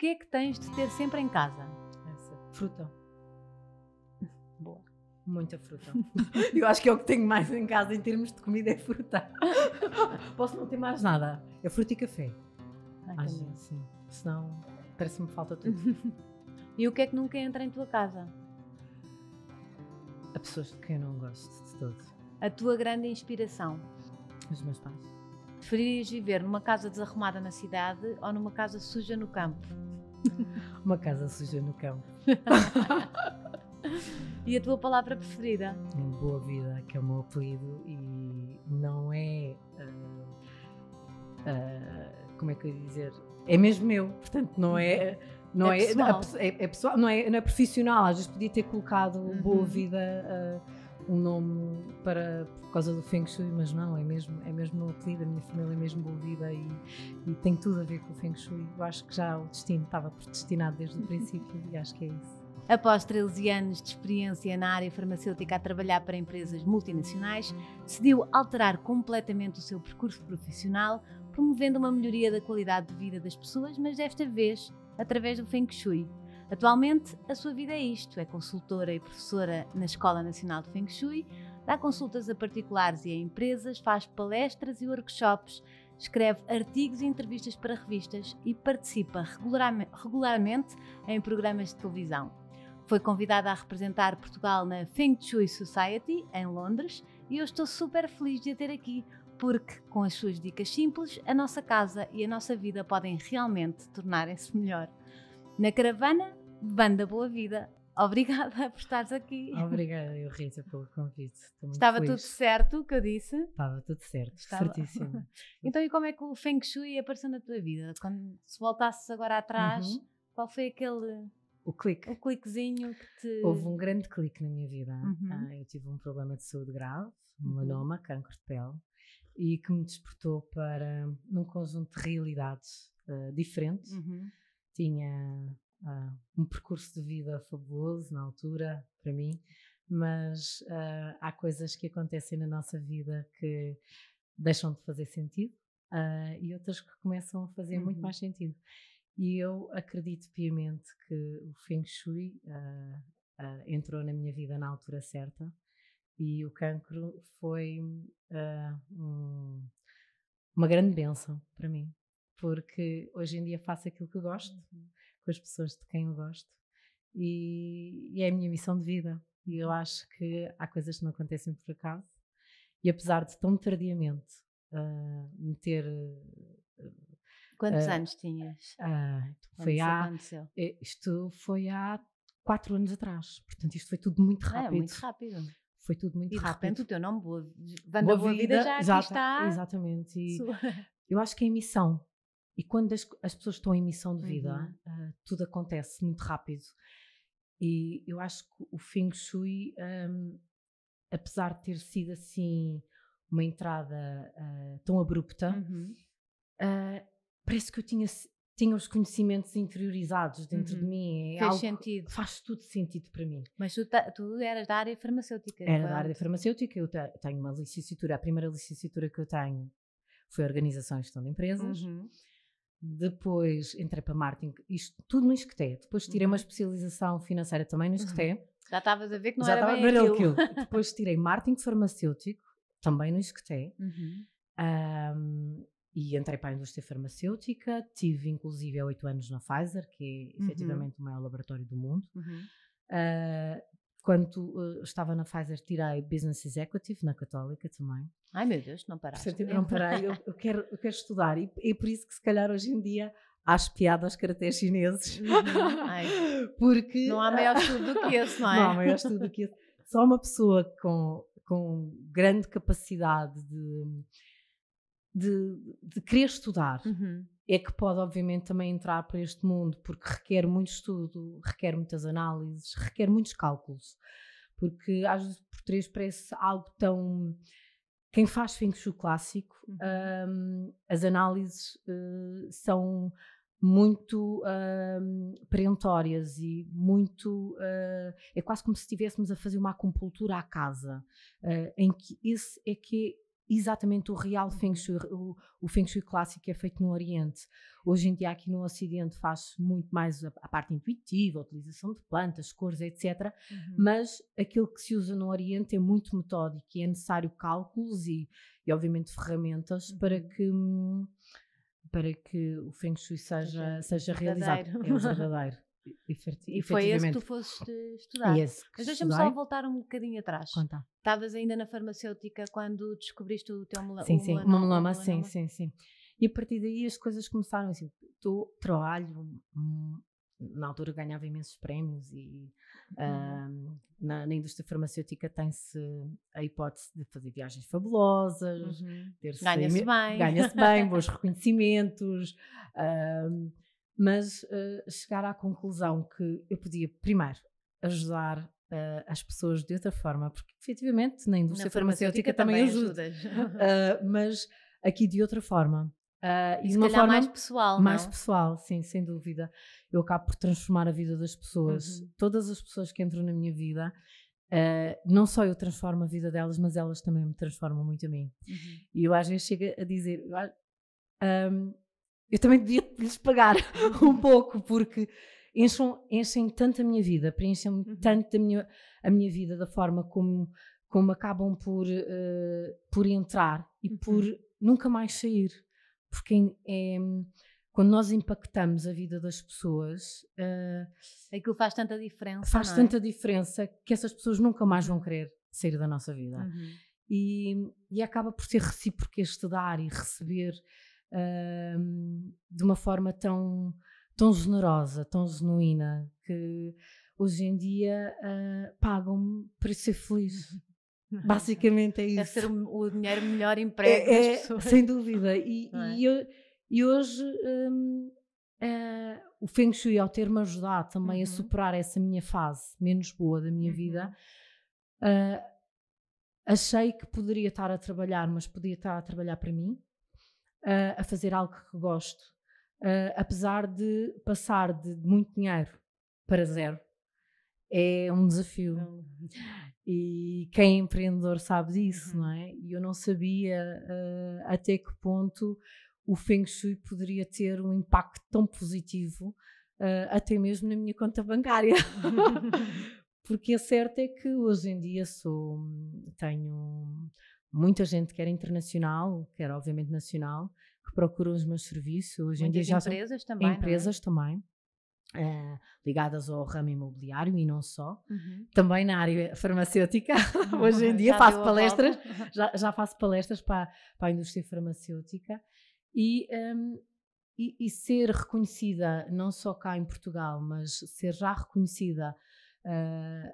que é que tens de ter sempre em casa? Essa. Fruta. Boa. Muita fruta. Eu acho que é o que tenho mais em casa em termos de comida, é fruta. Posso não ter mais nada. É fruta e café. Ah, sim. Senão, parece-me falta tudo. E o que é que nunca entra em tua casa? Há pessoas de quem eu não gosto de todo. A tua grande inspiração? Os meus pais. Preferias viver numa casa desarrumada na cidade ou numa casa suja no campo? Uma casa suja no campo. E a tua palavra preferida? Boa Vida, que é o meu apelido, e não é... como é que eu ia dizer? É mesmo meu, portanto não é... Não é, pessoal. É pessoal, não é profissional. Às vezes podia ter colocado Boa Vida um nome por causa do Feng Shui, mas não, é mesmo o apelido. A minha família é mesmo Boa Vida e tem tudo a ver com o Feng Shui. Eu acho que já o destino estava predestinado desde o princípio e acho que é isso. Após 13 anos de experiência na área farmacêutica a trabalhar para empresas multinacionais, decidiu alterar completamente o seu percurso profissional, promovendo uma melhoria da qualidade de vida das pessoas, mas desta vez através do Feng Shui. Atualmente, a sua vida é isto. É consultora e professora na Escola Nacional de Feng Shui, dá consultas a particulares e a empresas, faz palestras e workshops, escreve artigos e entrevistas para revistas e participa regularmente em programas de televisão. Foi convidada a representar Portugal na Feng Shui Society, em Londres, e eu estou super feliz de a ter aqui, porque, com as suas dicas simples, a nossa casa e a nossa vida podem realmente tornarem-se melhor. Na caravana, Banda Boavida. Obrigada por estares aqui. Obrigada, Rita, pelo convite. Estava feliz. Tudo certo o que eu disse? Estava tudo certo, certíssimo. Então, e como é que o Feng Shui apareceu na tua vida? Quando se voltasses agora atrás, qual foi aquele... O clique. O cliquezinho que te... Houve um grande clique na minha vida. Eu tive um problema de saúde grave, melanoma, cancro de pele, e que me despertou para um conjunto de realidades diferentes. Tinha um percurso de vida fabuloso na altura, para mim, mas há coisas que acontecem na nossa vida que deixam de fazer sentido e outras que começam a fazer muito mais sentido. E eu acredito piamente que o Feng Shui entrou na minha vida na altura certa. E o cancro foi uma grande bênção para mim, porque hoje em dia faço aquilo que eu gosto, com as pessoas de quem eu gosto, e é a minha missão de vida. E eu acho que há coisas que não acontecem por acaso, e apesar de tão tardiamente me ter... Quantos anos tinhas? Isto foi há 4 anos atrás, portanto isto foi tudo muito rápido. É, muito rápido. Foi tudo muito rápido. E de repente o teu nome, Banda Boavida, já está. Exatamente. E eu acho que é em missão. E quando as pessoas estão em missão de vida, tudo acontece muito rápido. E eu acho que o Feng Shui, apesar de ter sido assim uma entrada tão abrupta, parece que eu tinha os conhecimentos interiorizados dentro de mim. Faz tudo sentido para mim. Mas tu eras da área farmacêutica? Era da área farmacêutica. Eu tenho uma licenciatura. A primeira licenciatura que eu tenho foi Organização e Gestão de Empresas. Depois entrei para Marketing. Isto tudo no ISCTE. Depois tirei uma especialização financeira também no ISCTE. Já estavas a ver que não era bem aquilo. Depois tirei Marketing Farmacêutico, também no ISCTE. E entrei para a indústria farmacêutica, tive inclusive há 8 anos na Pfizer, que é efetivamente o maior laboratório do mundo. Quando estava na Pfizer, tirei Business Executive na Católica também. Ai meu Deus, não paraste. Certo, não parei, eu quero estudar, e por isso que se calhar hoje em dia acho piada aos caracteres chineses. Porque não há maior estudo do que esse, não é? Não há maior estudo do que esse. Só uma pessoa com grande capacidade de querer estudar é que pode obviamente também entrar para este mundo, porque requer muito estudo, requer muitas análises, requer muitos cálculos, porque às vezes por 3 parece algo tão... Quem faz Feng Shui clássico, as análises são muito perentórias e muito... é quase como se estivéssemos a fazer uma acupuntura à casa, em que esse é que exatamente o real Feng Shui. O Feng Shui clássico é feito no Oriente. Hoje em dia aqui no Ocidente faz-se muito mais a parte intuitiva, a utilização de plantas, cores, etc. Uhum. Mas aquilo que se usa no Oriente é muito metódico e é necessário cálculos e obviamente ferramentas, uhum, para que o Feng Shui seja realizado. É verdadeiro. E foi esse que tu foste estudar. Mas deixa-me só voltar um bocadinho atrás. Estavas ainda na farmacêutica quando descobriste o teu melanoma? Sim, o melanoma, sim. E a partir daí as coisas começaram assim. Tu trabalho, na altura ganhava imensos prémios e na indústria farmacêutica tem-se a hipótese de fazer viagens fabulosas, uhum, ganha-se bem, bons reconhecimentos, mas chegar à conclusão que eu podia, primeiro, ajudar as pessoas de outra forma, porque efetivamente na indústria farmacêutica também ajuda. Mas aqui de outra forma. E de uma forma mais pessoal, não? Mais pessoal, sim, sem dúvida. Eu acabo por transformar a vida das pessoas. Uhum. Todas as pessoas que entram na minha vida, não só eu transformo a vida delas, mas elas também me transformam muito a mim. Uhum. E eu às vezes chego a dizer... eu também devia lhes pagar um pouco, porque enchem tanto a minha vida, preenchem tanto a minha vida da forma como acabam por entrar e por nunca mais sair. Porque quando nós impactamos a vida das pessoas... Aquilo faz tanta diferença, faz tanta diferença que essas pessoas nunca mais vão querer sair da nossa vida. Uhum. E acaba por ser recíproco este dar e receber... de uma forma tão generosa, tão genuína, que hoje em dia pagam-me para ser feliz. Basicamente é isso. É ser o dinheiro melhor emprego das pessoas. Sem dúvida. E hoje o Feng Shui, ao ter-me ajudado também a superar essa minha fase menos boa da minha vida, achei que poderia estar a trabalhar, mas podia estar a trabalhar para mim, a fazer algo que gosto, apesar de passar de muito dinheiro para zero é um desafio. E quem é empreendedor sabe disso, não é? E eu não sabia até que ponto o Feng Shui poderia ter um impacto tão positivo, até mesmo na minha conta bancária. Porque a certa é que hoje em dia tenho muita gente, quer internacional, quer obviamente nacional, que procura os meus serviços. Hoje em dia já são empresas também. Empresas também, ligadas ao ramo imobiliário e não só. Uhum. Também na área farmacêutica. Hoje em dia faço palestras, já faço palestras para a indústria farmacêutica. E ser reconhecida, não só cá em Portugal, mas ser já reconhecida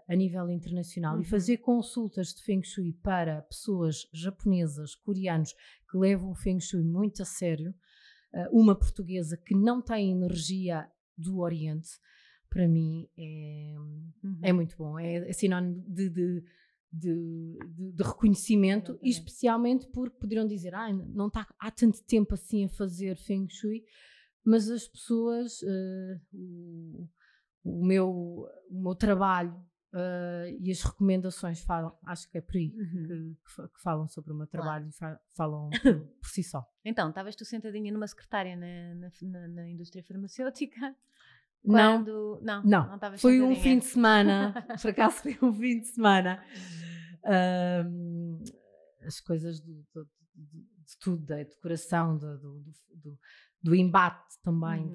a nível internacional, e fazer consultas de Feng Shui para pessoas japonesas, coreanos, que levam o Feng Shui muito a sério, uma portuguesa que não tem energia do Oriente, para mim é muito bom, é sinónimo de reconhecimento. Exatamente. E especialmente porque poderiam dizer, não está há tanto tempo assim a fazer Feng Shui, mas as pessoas... O meu trabalho e as recomendações falam, acho que é por aí que falam sobre o meu trabalho, claro. E falam por si só. Então, estavas tu sentadinha numa secretária na indústria farmacêutica? Quando... Não, foi sentadinha. Um fim de semana, por acaso foi um fim de semana. As coisas de tudo, da decoração, do embate também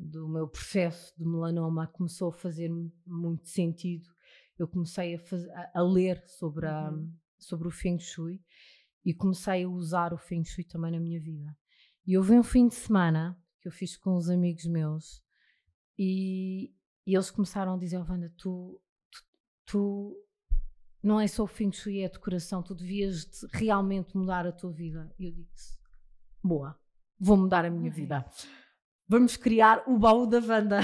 do meu processo de melanoma começou a fazer muito sentido. Eu comecei a ler sobre o Feng Shui e comecei a usar o Feng Shui também na minha vida. E houve um fim de semana que eu fiz com uns amigos meus e eles começaram a dizer, Wanda, tu não é só o Feng Shui, é a decoração, tu devias realmente mudar a tua vida. E eu disse, boa, vou mudar a minha vida. Vamos criar o baú da Wanda.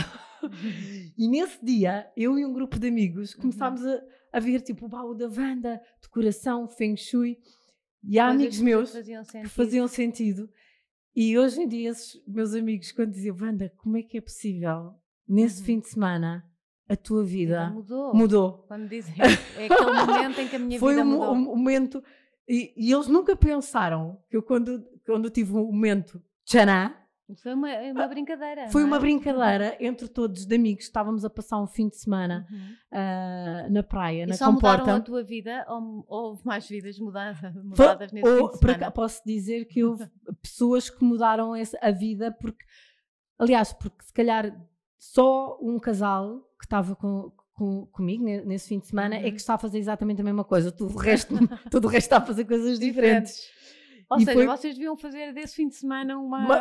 E nesse dia, eu e um grupo de amigos começámos a ver tipo o baú da Wanda, decoração, Feng Shui. E há amigos meus que faziam sentido. E hoje em dia, esses meus amigos, quando diziam, Wanda, como é que é possível, nesse fim de semana, a tua vida mudou. Quando dizem, é aquele momento em que a minha vida mudou. Foi um momento, e eles nunca pensaram que eu, quando eu tive um momento tchaná, foi uma brincadeira. Foi uma brincadeira entre todos, de amigos. Estávamos a passar um fim de semana na praia, na Comporta. E só mudaram a tua vida ou houve mais vidas mudadas nesse fim de semana? Posso dizer que houve pessoas que mudaram a vida, porque se calhar só um casal que estava comigo nesse fim de semana é que está a fazer exatamente a mesma coisa. Todo o resto está a fazer coisas diferentes. Ou seja, vocês deviam fazer desse fim de semana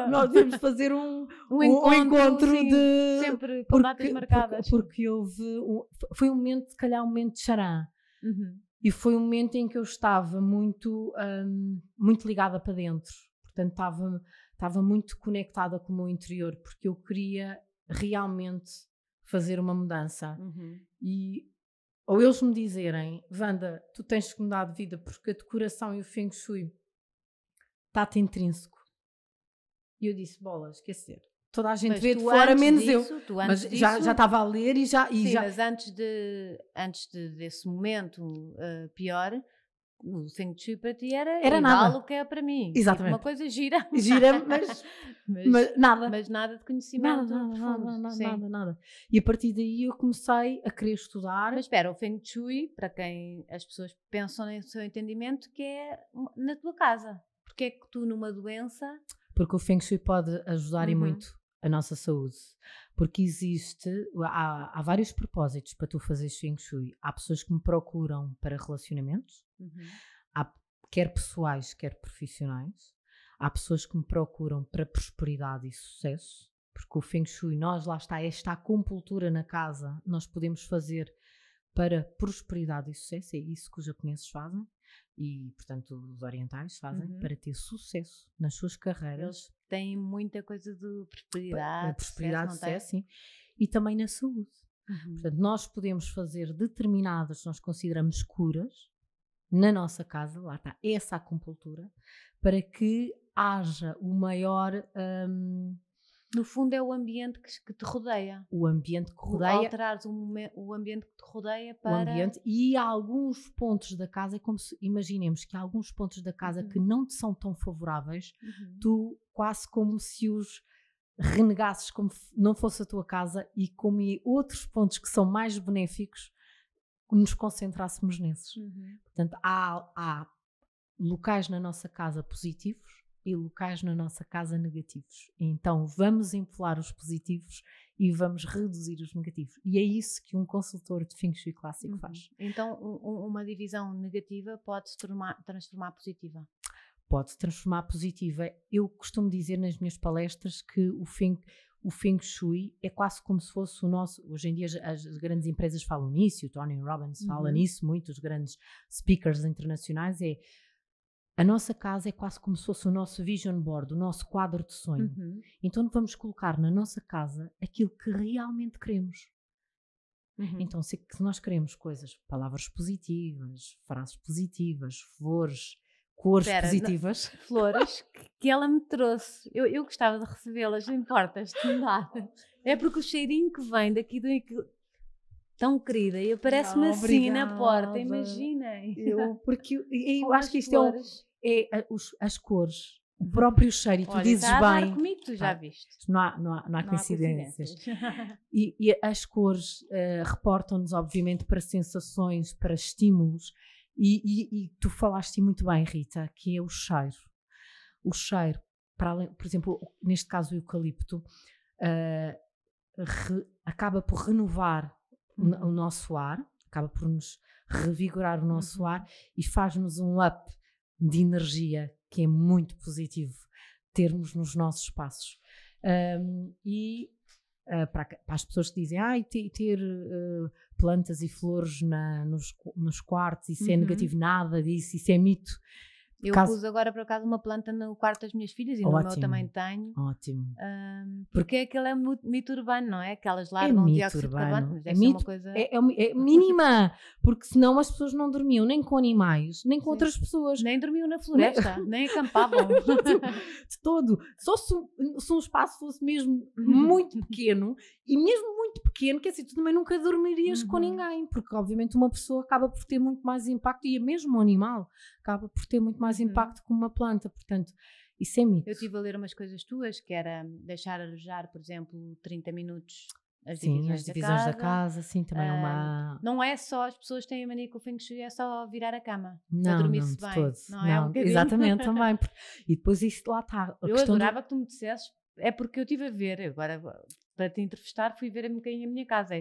nós devíamos fazer um encontro sim, de... Sempre com datas marcadas. Porque houve... Foi um momento, se calhar, um momento de xará. E foi um momento em que eu estava muito ligada para dentro. Portanto, estava muito conectada com o meu interior, porque eu queria realmente fazer uma mudança. Ou eles me dizerem, Wanda, tu tens que mudar de vida porque a decoração e o Feng Shui está-te intrínseco. E eu disse, bola, esquecer. Toda a gente vê de fora, menos eu. Mas já estava a ler e já... Mas antes desse momento pior, o Feng Shui para ti era igual o que é para mim. Exatamente. Uma coisa gira. Gira, mas nada. Mas nada de conhecimento. Nada. E a partir daí eu comecei a querer estudar. Mas espera, o Feng Shui, para quem as pessoas pensam no seu entendimento, que é na tua casa. Porque é que tu numa doença... Porque o Feng Shui pode ajudar e muito a nossa saúde. Porque há vários propósitos para tu fazeres Feng Shui. Há pessoas que me procuram para relacionamentos, há, quer pessoais, quer profissionais. Há pessoas que me procuram para prosperidade e sucesso. Porque o Feng Shui, esta compultura na casa, nós podemos fazer para prosperidade e sucesso. É isso que os japoneses fazem. E, portanto, os orientais fazem para ter sucesso nas suas carreiras. Eles têm muita coisa de prosperidade. Prosperidade, sucesso, sim. E também na saúde. Portanto, nós podemos fazer determinadas, nós consideramos curas, na nossa casa, lá está essa acupuntura, para que haja o maior... No fundo é o ambiente que te rodeia. O ambiente que rodeia. Alterares o ambiente que te rodeia para... O ambiente, e há alguns pontos da casa, imaginemos que há alguns pontos da casa que não te são tão favoráveis, tu quase como se os renegasses, como não fosse a tua casa, e como outros pontos que são mais benéficos, nos concentrássemos nesses. Portanto, há locais na nossa casa positivos, e locais na nossa casa negativos. Então vamos inflar os positivos e vamos reduzir os negativos. E é isso que um consultor de Feng Shui clássico faz. Então uma divisão negativa pode se transformar positiva? Pode se transformar positiva. Eu costumo dizer nas minhas palestras que o Feng Shui é quase como se fosse o nosso... Hoje em dia as grandes empresas falam nisso, o Tony Robbins fala nisso muito, os grandes speakers internacionais, a nossa casa é quase como se fosse o nosso vision board, o nosso quadro de sonho. Então vamos colocar na nossa casa aquilo que realmente queremos. Então se nós queremos coisas, palavras positivas, frases positivas, flores, cores positivas. Flores que ela me trouxe. Eu gostava de recebê-las, não importas de nada. É porque o cheirinho que vem daqui do... Tão querida, e aparece-me assim na porta, imaginem. Eu acho que isto as cores, o próprio cheiro, e tu dizes bem. Comigo, tu já viste. Não há coincidências. E as cores reportam-nos, obviamente, para sensações, para estímulos, e tu falaste muito bem, Rita, que é o cheiro. O cheiro, para além, por exemplo, neste caso o eucalipto, acaba por renovar o nosso ar, acaba por nos revigorar o nosso ar e faz-nos um up de energia, que é muito positivo termos nos nossos espaços. Para as pessoas que dizem ter plantas e flores nos quartos, isso é negativo, nada disso, isso é mito. Eu uso agora, por acaso, uma planta no quarto das minhas filhas e no meu também tenho. Ótimo. Porque aquele é mito urbano, não é? Que elas largam o dióxido de carbono. Mas deve ser uma coisa... É mínima, porque senão as pessoas não dormiam nem com animais, nem com outras pessoas. Nem dormiam na floresta, nem acampavam. De todo. Só se um espaço fosse mesmo muito pequeno, e mesmo muito pequeno, quer dizer, tu também nunca dormirias com ninguém, porque obviamente uma pessoa acaba por ter muito mais impacto, e mesmo um animal acaba por ter muito mais impacto que uma planta, portanto, isso é mito. Eu estive a ler umas coisas tuas, que era deixar arejar, por exemplo, 30 minutos as divisões da casa, sim, também uma... Não é só, as pessoas têm a mania que o Feng Shui é só virar a cama, não dormir-se bem. Todos. Não, é um bocadinho. Exatamente, também. E depois isso lá está. Eu adorava que tu me dissesses, é porque eu estive a ver, agora para te entrevistar fui ver um bocadinho a minha casa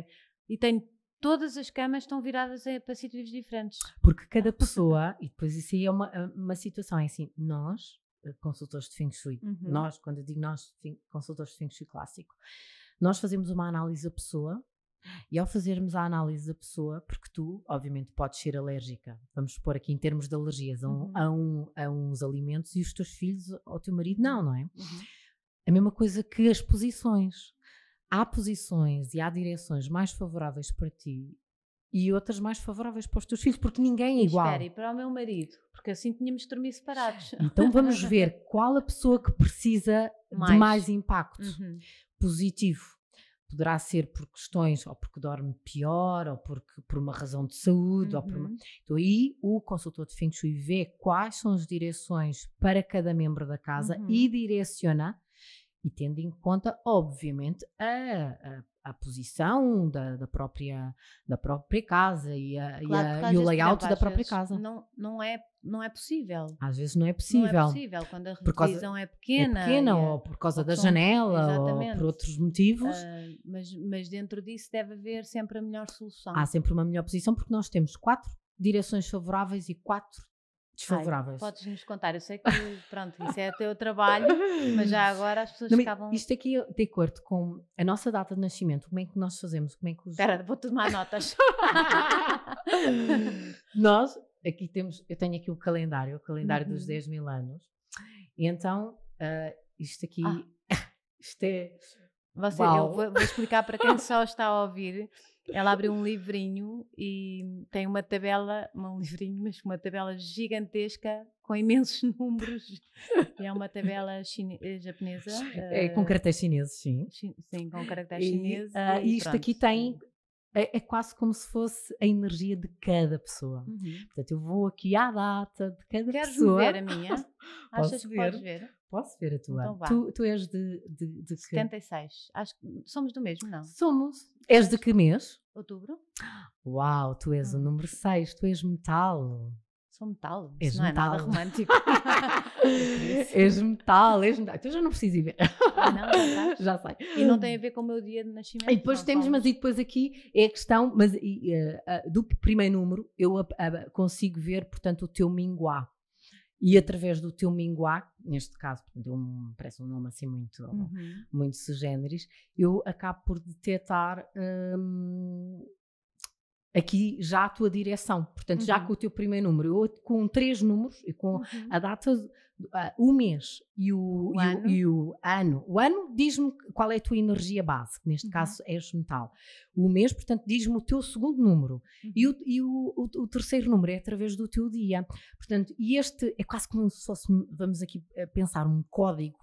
e tenho... Todas as camas estão viradas para sítios diferentes. Porque cada pessoa, e depois isso aí é uma situação, é assim, nós, consultores de Feng Shui, nós, quando eu digo nós, consultores de Feng Shui clássico, nós fazemos uma análise da pessoa, e ao fazermos a análise da pessoa, porque tu, obviamente, podes ser alérgica, vamos pôr aqui em termos de alergias a uns alimentos, e os teus filhos, ao teu marido, não é? A mesma coisa que as posições. Há posições e há direções mais favoráveis para ti e outras mais favoráveis para os teus filhos, porque ninguém é igual. Espera, e para o meu marido, porque assim tínhamos de dormir separados. Então vamos ver qual a pessoa que precisa de mais impacto positivo. Poderá ser por questões, ou porque dorme pior, ou porque, por uma razão de saúde. Ou por uma... Então aí o consultor de Feng Shui vê quais são as direções para cada membro da casa e direciona. E tendo em conta, obviamente, a posição da própria casa e o layout da própria casa. Não é possível. Às vezes não é possível. Não é possível, quando a revisão é pequena. É pequena, ou por causa da janela, ou por outros motivos. Mas dentro disso deve haver sempre a melhor solução. Há sempre uma melhor posição, porque nós temos 4 direções favoráveis e 4 desfavoráveis. Podes-nos contar, eu sei que pronto, isso é o teu trabalho, mas já agora as pessoas ficavam... Isto aqui de acordo com a nossa data de nascimento, como é que nós fazemos? Como é que os... Espera, vou tomar notas. Nós, aqui temos, eu tenho aqui o calendário dos 10 mil anos, e então isto aqui, isto é... eu vou explicar para quem só está a ouvir. Ela abriu um livrinho e tem uma tabela, uma tabela gigantesca com imensos números. E é uma tabela japonesa. É com caracteres chineses, sim. Sim, com caracteres chineses. E isto aqui tem, é quase como se fosse a energia de cada pessoa. Portanto, eu vou aqui à data de cada pessoa. Queres ver a minha? Achas que podes ver? Posso ver a tua? Então, tu és de 76. Acho que somos do mesmo, não? Somos. És de que mês? Outubro. Uau, tu és o número 6. Tu és metal. Sou metal? És não metal. É nada romântico. és metal. Tu já não precisas ir ver. Não, já sei. E não tem a ver com o meu dia de nascimento. E depois temos, mas e depois aqui é a questão, mas do primeiro número eu consigo ver, portanto, o teu minguá. E através do teu minguá, neste caso, parece um nome assim muito, muito sui generis, eu acabo por detectar aqui já a tua direção. Portanto, já com o teu primeiro número, eu, com 3 números, e com a data, o mês e o ano. O ano diz-me qual é a tua energia base, que neste caso és metal. O mês, portanto, diz-me o teu segundo número. E o terceiro número é através do teu dia. Portanto, e este é quase como se fosse, vamos aqui pensar, um código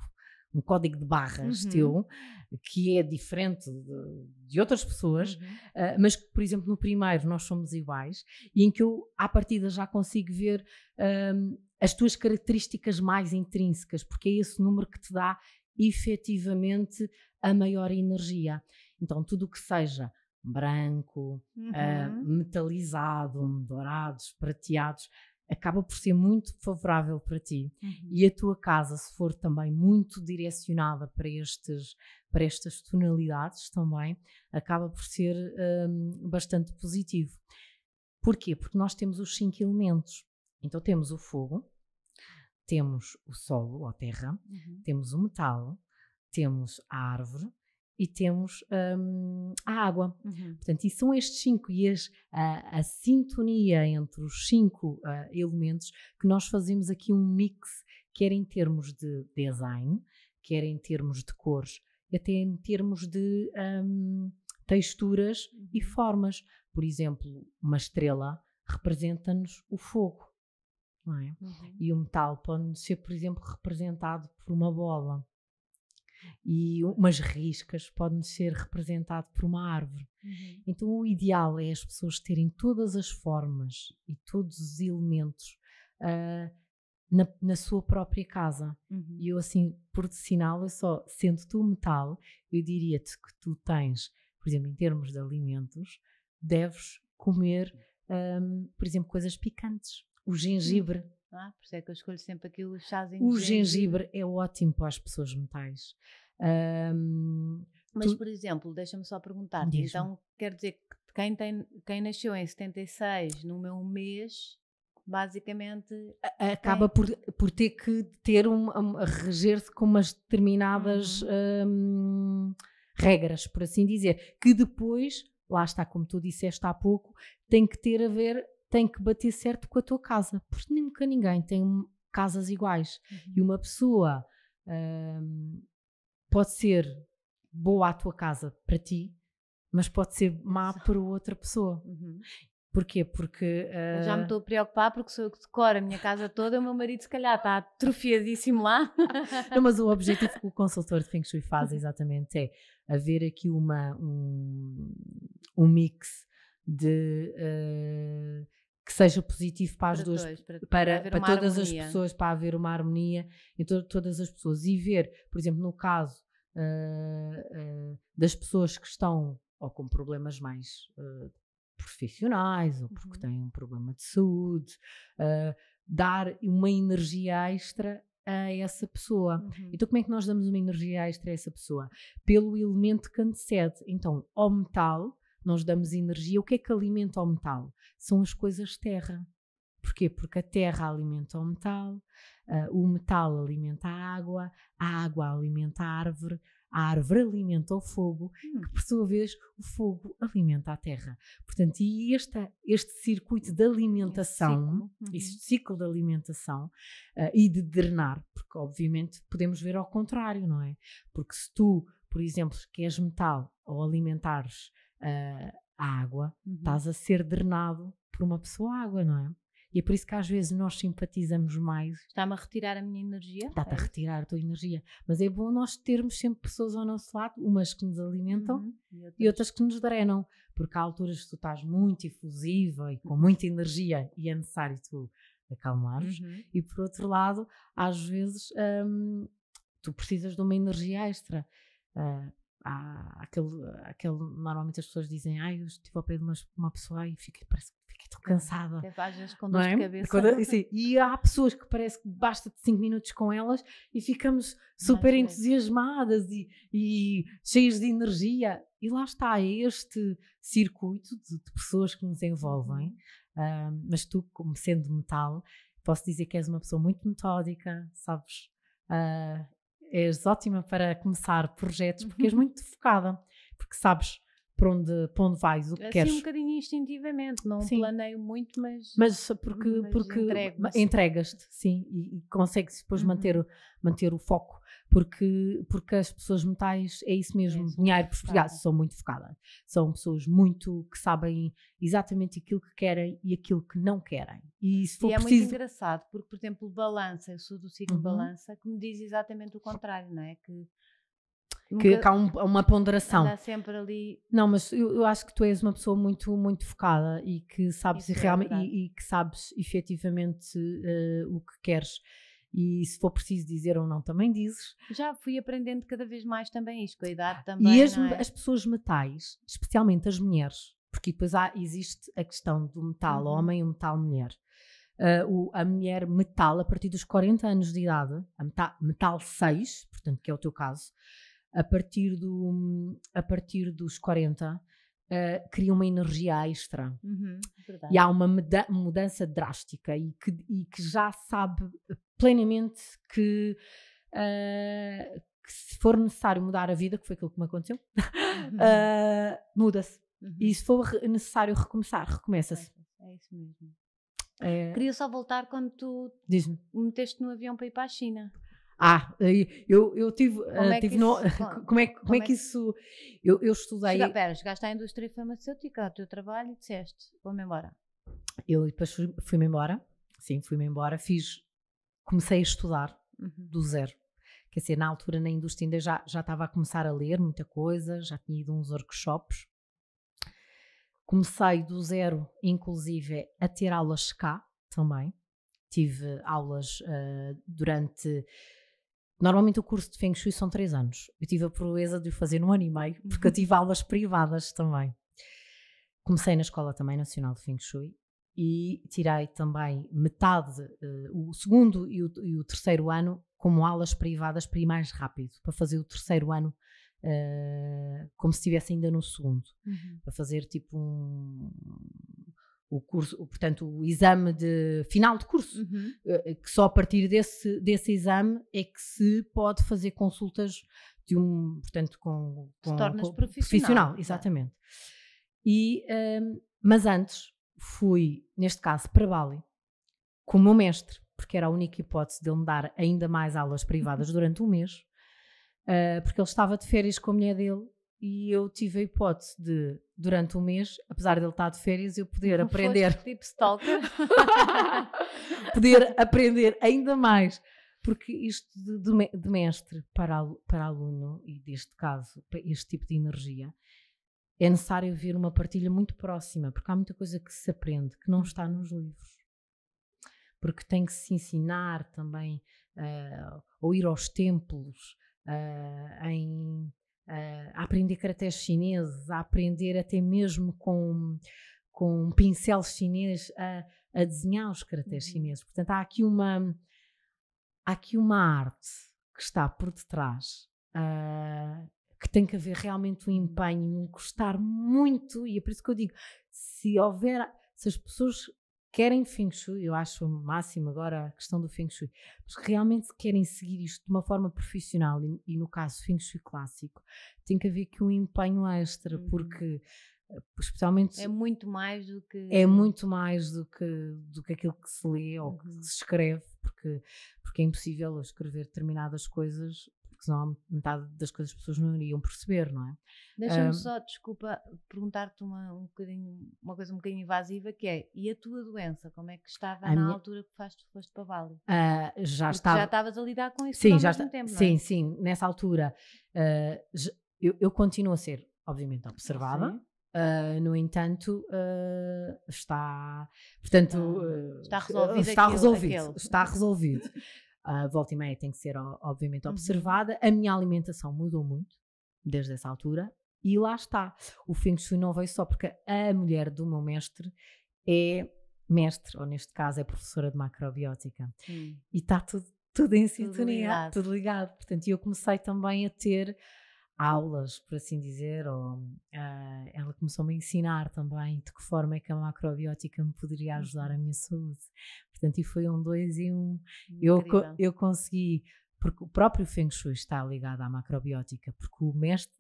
de barras teu, que é diferente de outras pessoas, mas que, por exemplo, no primeiro nós somos iguais, e em que eu, à partida, já consigo ver as tuas características mais intrínsecas, porque é esse número que te dá, efetivamente, a maior energia. Então, tudo o que seja branco, metalizado, dourados, prateados, acaba por ser muito favorável para ti. E a tua casa, se for também muito direcionada para estas tonalidades também, acaba por ser bastante positivo. Porquê? Porque nós temos os 5 elementos. Então temos o fogo, temos o solo, ou terra, temos o metal, temos a árvore, e temos a água. Uhum. Portanto, e são estes cinco, e a sintonia entre os cinco elementos, que nós fazemos aqui um mix, quer em termos de design, quer em termos de cores, até em termos de texturas e formas. Por exemplo, uma estrela representa-nos o fogo, não é? Uhum. E o metal pode ser, por exemplo, representado por uma bola. E umas riscas podem ser representado por uma árvore. Uhum. Então o ideal é as pessoas terem todas as formas e todos os elementos na sua própria casa. Uhum. E eu, assim, por sinal, eu só, sendo tu metal, eu diria-te que tu tens, por exemplo, em termos de alimentos, deves comer, por exemplo, coisas picantes. O gengibre. Uhum. Ah, por isso é que eu escolho sempre aquilo, chazinho. O gengibre é ótimo para as pessoas metais. Mas, por exemplo, deixa-me só perguntar. Então, quer dizer que quem nasceu em 76, no meu mês, basicamente... Acaba por ter que ter reger-se com umas determinadas regras, por assim dizer. Que depois, lá está, como tu disseste há pouco, tem que ter a ver... tem que bater certo com a tua casa, porque nunca ninguém tem casas iguais. Uhum. E uma pessoa pode ser boa à tua casa para ti, mas pode ser má para outra pessoa. Uhum. Porquê? Porque... Eu já me estou a preocupar porque sou eu que decoro a minha casa toda, o meu marido se calhar está atrofiadíssimo lá. Não, mas o objetivo que o consultor de Feng Shui faz exatamente é haver aqui um mix de... que seja positivo para as duas, para todas as pessoas, para haver uma harmonia entre todas as pessoas. E ver, por exemplo, no caso das pessoas que estão ou com problemas mais profissionais, ou porque têm um problema de saúde, dar uma energia extra a essa pessoa. Uhum. Então, como é que nós damos uma energia extra a essa pessoa? Pelo elemento que antecede. Então, ao metal, nós damos energia. O que é que alimenta o metal? São as coisas terra. Porquê? Porque a terra alimenta o metal alimenta a água alimenta a árvore alimenta o fogo, que por sua vez o fogo alimenta a terra. Portanto, e este circuito de alimentação, este ciclo de alimentação e de drenar, porque obviamente podemos ver ao contrário, não é? Porque se tu, por exemplo, queres metal ou alimentares a água, estás a ser drenado por uma pessoa água, não é? E é por isso que às vezes nós simpatizamos mais. Está-me a retirar a minha energia? Está-te a retirar a tua energia. Mas é bom nós termos sempre pessoas ao nosso lado, umas que nos alimentam e outras que nos drenam, porque há alturas que tu estás muito efusiva e com muita energia e é necessário tu acalmares. E por outro lado, às vezes tu precisas de uma energia extra. Normalmente as pessoas dizem: eu estive ao pé de uma pessoa e fiquei tão cansada. Até às vezes com dor de cabeça. E há pessoas que parece que basta de 5 minutos com elas e ficamos super entusiasmadas e cheias de energia. E lá está este circuito de pessoas que nos envolvem. Mas tu, como sendo metal, posso dizer que és uma pessoa muito metódica, sabes? És ótima para começar projetos porque és muito focada, porque sabes para onde vais, o que queres. Assim um bocadinho instintivamente, não planeio muito, mas porque entregas-te, sim, e consegues depois manter o foco, porque as pessoas metais, é isso mesmo, dinheiro português, são muito focadas, são pessoas muito que sabem exatamente aquilo que querem e aquilo que não querem. E é muito engraçado, porque, por exemplo, balança, eu sou do signo balança, que me diz exatamente o contrário, não é? Que há uma ponderação. Está sempre ali. Não, mas eu acho que tu és uma pessoa muito, muito focada e que sabes que sabes efetivamente o que queres. E se for preciso dizer ou não, também dizes. Já fui aprendendo cada vez mais também isto, com a idade também. E as pessoas metais, especialmente as mulheres, porque depois existe a questão do metal homem e o metal mulher. A mulher metal, a partir dos 40 anos de idade, a metal 6, portanto, que é o teu caso. A partir dos 40 cria uma energia extra. E há uma mudança drástica e que já sabe plenamente que se for necessário mudar a vida, que foi aquilo que me aconteceu, muda-se. Uhum. E se for necessário recomeçar, recomeça-se. É isso mesmo. É... Queria só voltar quando tu me meteste no avião para ir para a China. Ah, eu tive... Como é que isso... Eu estudei... Chegaste à indústria farmacêutica, ao teu trabalho, e disseste, vou-me embora. Eu depois fui-me embora. Sim, fui-me embora. Comecei a estudar do zero. Quer dizer, na altura na indústria ainda já estava a começar a ler muita coisa, já tinha ido a uns workshops. Comecei do zero, inclusive, a ter aulas cá também. Tive aulas durante... Normalmente o curso de Feng Shui são 3 anos. Eu tive a proeza de o fazer num ano e meio, porque eu tive aulas privadas também. Comecei na Escola também Nacional de Feng Shui e tirei também metade, o segundo e o terceiro ano, como aulas privadas para ir mais rápido, para fazer o terceiro ano como se estivesse ainda no segundo. Uhum. Para fazer tipo o curso, portanto, o exame de final de curso, que só a partir desse exame é que se pode fazer consultas de portanto, com tornas profissional. Exatamente. E, mas antes fui, neste caso, para Bali, com o meu mestre, porque era a única hipótese de ele me dar ainda mais aulas privadas durante um mês, porque ele estava de férias com a mulher dele. E eu tive a hipótese de, durante um mês, apesar de ele estar de férias, eu poder aprender... Tipo stalker. Poder aprender ainda mais. Porque isto de mestre para aluno, e neste caso, para este tipo de energia, é necessário haver uma partilha muito próxima, porque há muita coisa que se aprende que não está nos livros. Porque tem que se ensinar também, ou ir aos templos, a aprender caracteres chineses, a aprender até mesmo com um pincel chinês a desenhar os caracteres chineses. Portanto, há aqui uma arte que está por detrás, que tem que haver realmente um empenho, um gostar muito, e é por isso que eu digo, se as pessoas querem Feng Shui, eu acho o máximo agora a questão do Feng Shui, mas que realmente querem seguir isto de uma forma profissional, e no caso Feng Shui clássico, tem que haver aqui um empenho extra, porque especialmente... É muito mais do que aquilo que se lê ou que se escreve, porque é impossível escrever determinadas coisas, porque senão metade das coisas as pessoas não iriam perceber, não é? Deixa-me só, desculpa, perguntar-te uma coisa um bocadinho invasiva, que é, e a tua doença, como é que estava altura que foste para Bali? Já estavas a lidar com isso ao mesmo tempo, não é? Sim, sim, nessa altura eu continuo a ser, obviamente, observada, no entanto, está resolvido. Volta e meia tem que ser, obviamente, observada. A minha alimentação mudou muito desde essa altura, e lá está. O Feng Shui não veio só porque a mulher do meu mestre é mestre, ou neste caso é professora de macrobiótica. E está tudo em sintonia, tudo ligado. Portanto, eu comecei também a ter aulas, por assim dizer, ela começou-me a ensinar também de que forma é que a macrobiótica me poderia ajudar a minha saúde. Portanto, e foi um 2 em 1. Eu consegui, porque o próprio Feng Shui está ligado à macrobiótica, porque o mestre,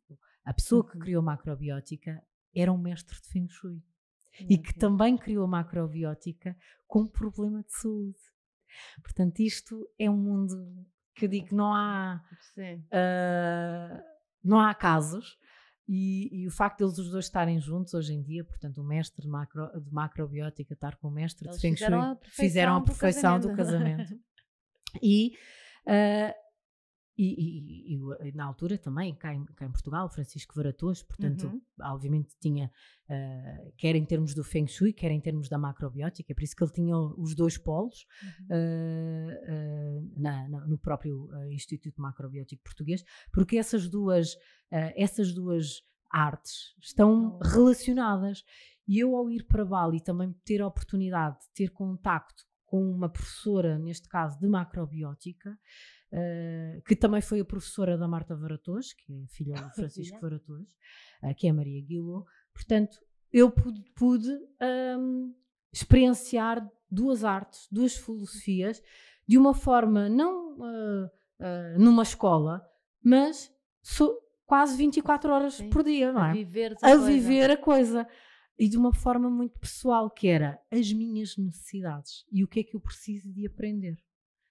a pessoa que criou a macrobiótica era um mestre de Feng Shui, e que também criou a macrobiótica com um problema de saúde. Portanto, isto é um mundo que eu digo, não há casos, e o facto deles os dois estarem juntos hoje em dia, portanto o mestre de macrobiótica estar com o mestre de Feng Shui, fizeram a perfeição do casamento. E na altura também, cá em Portugal, Francisco Varatojo, portanto, obviamente tinha, quer em termos do Feng Shui, quer em termos da macrobiótica, é por isso que ele tinha os dois polos no próprio Instituto Macrobiótico Português, porque essas duas artes estão relacionadas. E eu, ao ir para Bali, também ter a oportunidade de ter contacto com uma professora, neste caso, de macrobiótica, que também foi a professora da Marta Varatouz, que é filha do Francisco Varatouz, que é a Maria Guilou. Portanto, eu pude experienciar 2 artes, 2 filosofias, de uma forma não numa escola, mas quase 24 horas Sim, por dia, não é? A viver a coisa. E de uma forma muito pessoal, que era as minhas necessidades e o que é que eu preciso de aprender.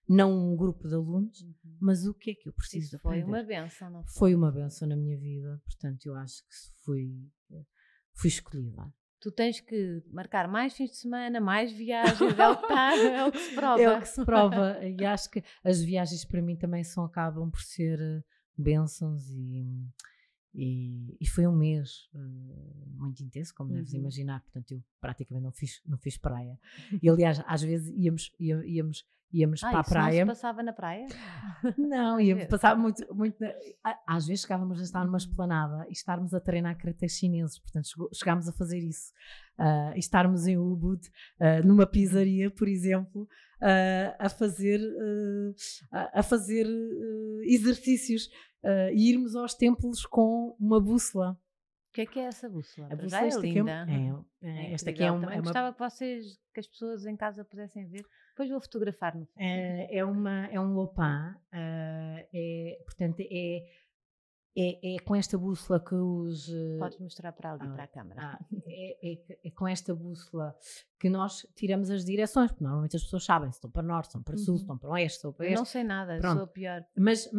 Não um grupo de alunos, mas o que é que eu preciso de aprender. Foi uma benção, não foi? Foi uma benção na minha vida, portanto eu acho que fui escolhida. Tu tens que marcar mais fins de semana, mais viagens, é o que se prova. É o que se prova, e acho que as viagens para mim também acabam por ser bênçãos e foi um mês muito intenso, como deves imaginar, portanto eu praticamente não fiz praia, e aliás às vezes íamos para a praia. Não se passava na praia? Não, íamos passar muito às vezes chegávamos a estar numa esplanada e estarmos a treinar caracteres chineses, portanto chegámos a fazer isso, e estarmos em Ubud, numa pizzaria, por exemplo, a fazer exercícios, e irmos aos templos com uma bússola. O que é essa bússola? A bússola é linda. Esta aqui é uma... Eu gostava que as pessoas em casa pudessem ver. Depois vou fotografar. É um lopã. Portanto, é com esta bússola que os... Podes mostrar para ali, para a câmara. É com esta bússola que nós tiramos as direções, porque normalmente as pessoas sabem se estão para norte, estão para sul, se estão para oeste, estão para este. Não sei nada, pronto. Sou a pior. Mas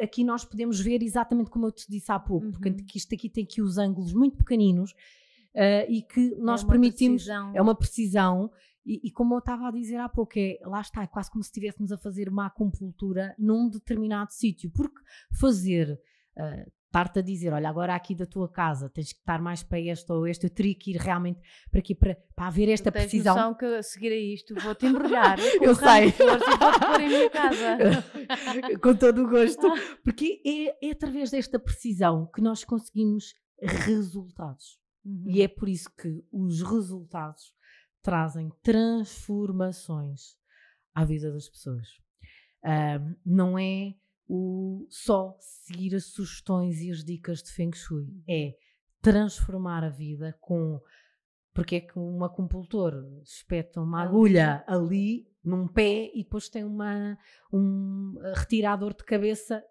aqui nós podemos ver exatamente como eu te disse há pouco, porque isto aqui tem aqui os ângulos muito pequeninos, e que nós permitimos... Precisão. É uma precisão. E como eu estava a dizer há pouco, lá está, é quase como se estivéssemos a fazer uma acupuntura num determinado sítio, porque fazer... estar-te a dizer, olha, agora aqui da tua casa tens que estar mais para este ou este, eu teria que ir realmente para aqui para haver esta precisão. Tens noção que a seguir a isto vou-te embrulhar. Eu sei. Vou-te pôr em minha casa. Com todo o gosto. Porque é através desta precisão que nós conseguimos resultados. E é por isso que os resultados trazem transformações à vida das pessoas. Não é... só seguir as sugestões e as dicas de Feng Shui, é transformar a vida com... Porque é que um acupuntor espeta uma agulha ali num pé e depois tem retira a dor de cabeça,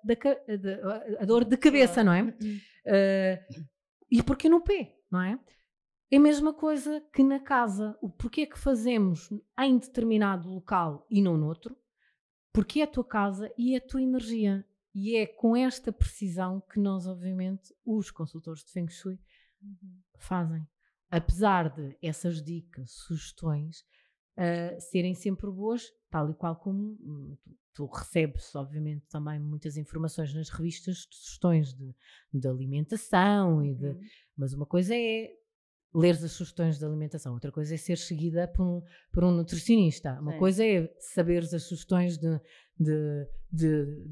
a dor de cabeça, não é? E porquê no pé, não é? É a mesma coisa que na casa. O porquê que fazemos em determinado local e não noutro? Porque é a tua casa e é a tua energia. E é com esta precisão que nós, obviamente, os consultores de Feng Shui fazem. Apesar de essas dicas, sugestões, serem sempre boas, tal e qual como tu recebes, obviamente, também muitas informações nas revistas de sugestões de alimentação. Mas uma coisa é leres as sugestões de alimentação, outra coisa é ser seguida por um nutricionista, uma coisa é saberes as sugestões de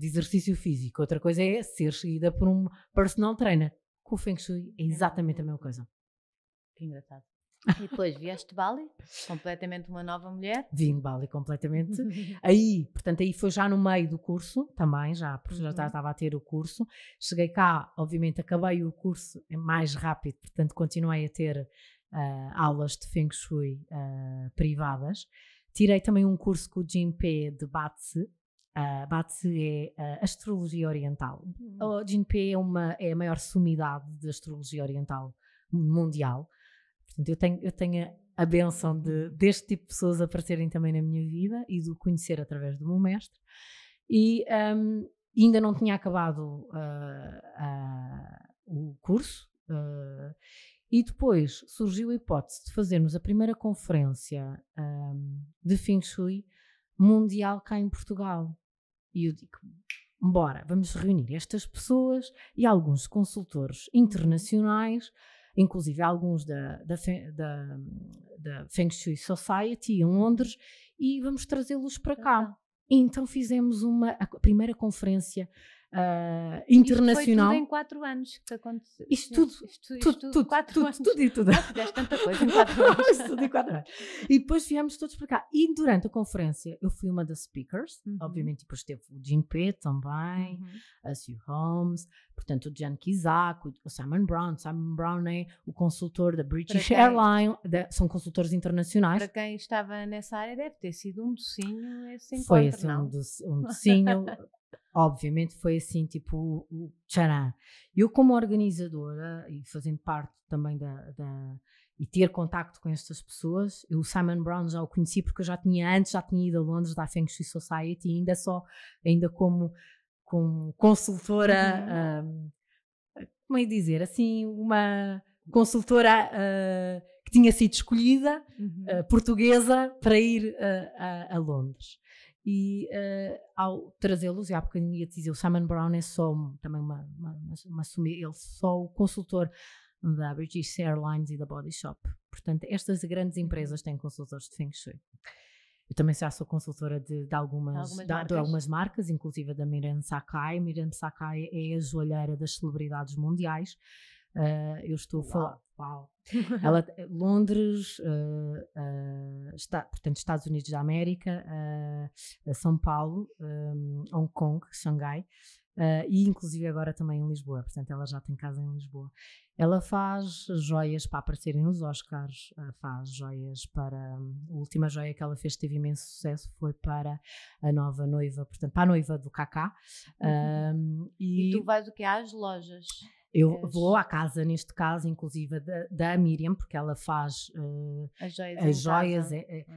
exercício físico, outra coisa é ser seguida por um personal trainer. Com o Feng Shui é exatamente a mesma coisa. Que engraçado. E depois vieste de Bali, completamente uma nova mulher. Vim de Bali completamente. Portanto, aí foi já no meio do curso, também, já estava a ter o curso. Cheguei cá, obviamente, acabei o curso mais rápido, portanto, continuei a ter aulas de Feng Shui privadas. Tirei também um curso com o Jin Peh de Batshu. Batshu é astrologia oriental. O Jin Peh é a maior sumidade de astrologia oriental mundial. Portanto, eu tenho a benção deste tipo de pessoas aparecerem também na minha vida e do conhecer através do meu mestre. E ainda não tinha acabado o curso. E depois surgiu a hipótese de fazermos a primeira conferência de Feng Shui mundial cá em Portugal. E eu digo, bora, vamos reunir estas pessoas e alguns consultores internacionais, inclusive alguns da Feng Shui Society em Londres, e vamos trazê-los para cá. E então fizemos a primeira conferência internacional. Isto foi tudo em 4 anos que aconteceu. Isto tudo. Fizeste tanta coisa em 4 anos. Isto tudo em 4 anos. E depois viemos todos para cá. E durante a conferência eu fui uma das speakers, obviamente, depois teve o Jim Pitt também, a Sue Holmes, portanto o John Kizak, o Simon Brown. Simon Brown é o consultor da British Airline, são consultores internacionais. Para quem estava nessa área deve ter sido um docinho esse encontro, não? Foi assim, um docinho... Obviamente foi assim, tipo, o tcharam. Eu, como organizadora e fazendo parte também e ter contacto com estas pessoas, eu o Simon Brown já o conheci porque eu já tinha ido a Londres da Feng Shui Society, ainda como consultora, como é dizer, assim, uma consultora que tinha sido escolhida, portuguesa, para ir a Londres. E ao trazê-los, e há bocadinho ia te dizer, o Simon Brown é só também ele só o consultor da British Airlines e da Body Shop. Portanto, estas grandes empresas têm consultores de Feng Shui. Eu também já sou consultora de algumas marcas, inclusive da Miriam Sakai. Miriam Sakai é a joalheira das celebridades mundiais. Eu estou a falar... Uau. Ela, Londres, portanto, Estados Unidos da América, São Paulo, Hong Kong, Xangai, e inclusive agora também em Lisboa. Portanto, ela já tem casa em Lisboa. Ela faz joias para aparecerem nos Oscars, faz joias para... A última joia que ela fez, teve imenso sucesso, foi para a nova noiva, portanto, para a noiva do Kaká. E tu vais o quê? Às lojas? Eu vou à casa, neste caso, inclusive da Miriam, porque ela faz as joias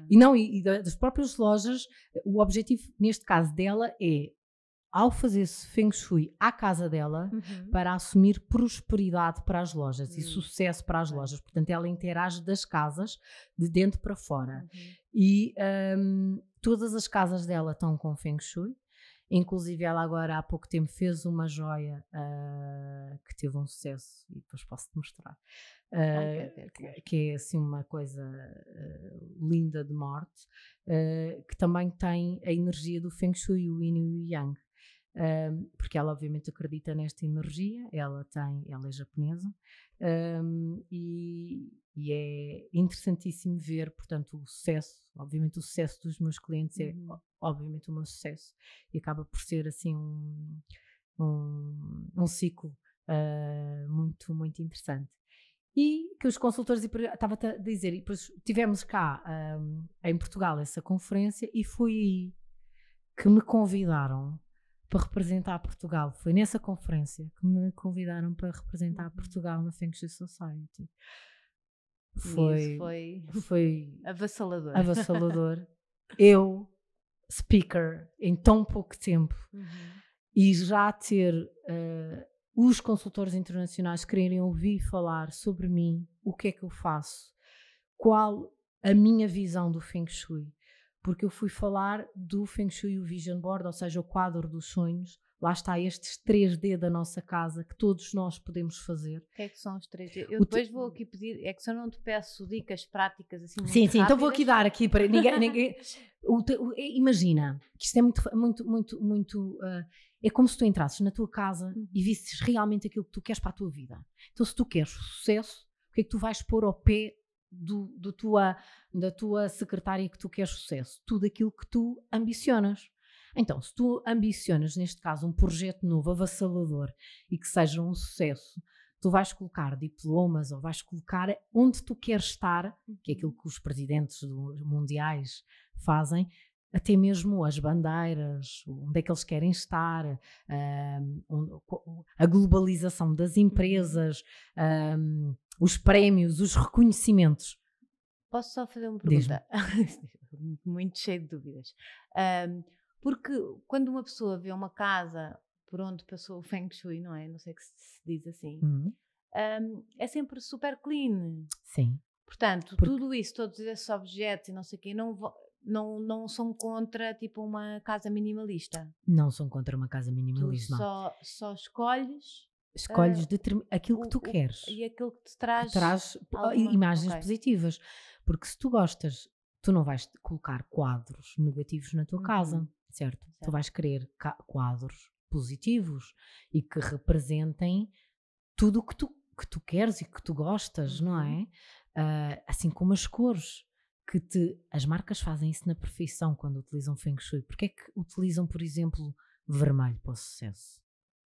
e das próprias lojas. O objetivo, neste caso dela, é, ao fazer-se Feng Shui à casa dela, para assumir prosperidade para as lojas e sucesso para as lojas. Portanto, ela interage das casas, de dentro para fora. E todas as casas dela estão com Feng Shui. Inclusive, ela agora há pouco tempo fez uma joia que teve um sucesso, e depois posso-te mostrar, que é assim uma coisa linda de morte, que também tem a energia do Feng Shui, o Yin e o Yang, porque ela obviamente acredita nesta energia. Ela é japonesa, e é interessantíssimo ver, portanto, o sucesso. Obviamente o sucesso dos meus clientes é obviamente o meu sucesso, e acaba por ser assim um ciclo muito, muito interessante. E que os consultores, estava a dizer, e depois tivemos cá em Portugal essa conferência, e foi aí que me convidaram para representar Portugal. Foi nessa conferência que me convidaram para representar Portugal na Feng Shui Society. Foi avassalador. Eu, speaker, em tão pouco tempo, e já ter os consultores internacionais quererem ouvir falar sobre mim, o que é que eu faço, qual a minha visão do Feng Shui, porque eu fui falar do Feng Shui, o Vision Board, ou seja, o quadro dos sonhos. Lá está, estes 3D da nossa casa, que todos nós podemos fazer. O que é que são os 3D? Eu depois vou aqui pedir, é que se eu não te peço dicas práticas assim muito rápidas. Então vou aqui dar aqui para ninguém. Imagina que isto é muito, é como se tu entrasses na tua casa e visses realmente aquilo que tu queres para a tua vida. Então, se tu queres sucesso, o que é que tu vais pôr ao pé da tua secretária que tu queres sucesso? Tudo aquilo que tu ambicionas. Então, se tu ambicionas, neste caso, um projeto novo, avassalador, e que seja um sucesso, tu vais colocar diplomas, ou vais colocar onde tu queres estar, que é aquilo que os presidentes mundiais fazem, até mesmo as bandeiras, onde é que eles querem estar, a globalização das empresas, os prémios, os reconhecimentos. Posso só fazer uma pergunta? Muito cheio de dúvidas. Porque quando uma pessoa vê uma casa por onde passou o Feng Shui, não é? Não sei o que se diz assim. É sempre super clean. Sim. Portanto, tudo isso, todos esses objetos e não sei o quê, não são contra, tipo, uma casa minimalista. Não são contra uma casa minimalista. Tu só escolhes... Escolhes aquilo que tu queres. E aquilo que te traz imagens positivas. Porque se tu gostas, tu não vais colocar quadros negativos na tua casa. Certo? Tu vais querer quadros positivos e que representem tudo o que tu queres e que tu gostas, não é? Assim como as cores, as marcas fazem isso na perfeição quando utilizam Feng Shui. Porquê é que utilizam, por exemplo, vermelho para o sucesso?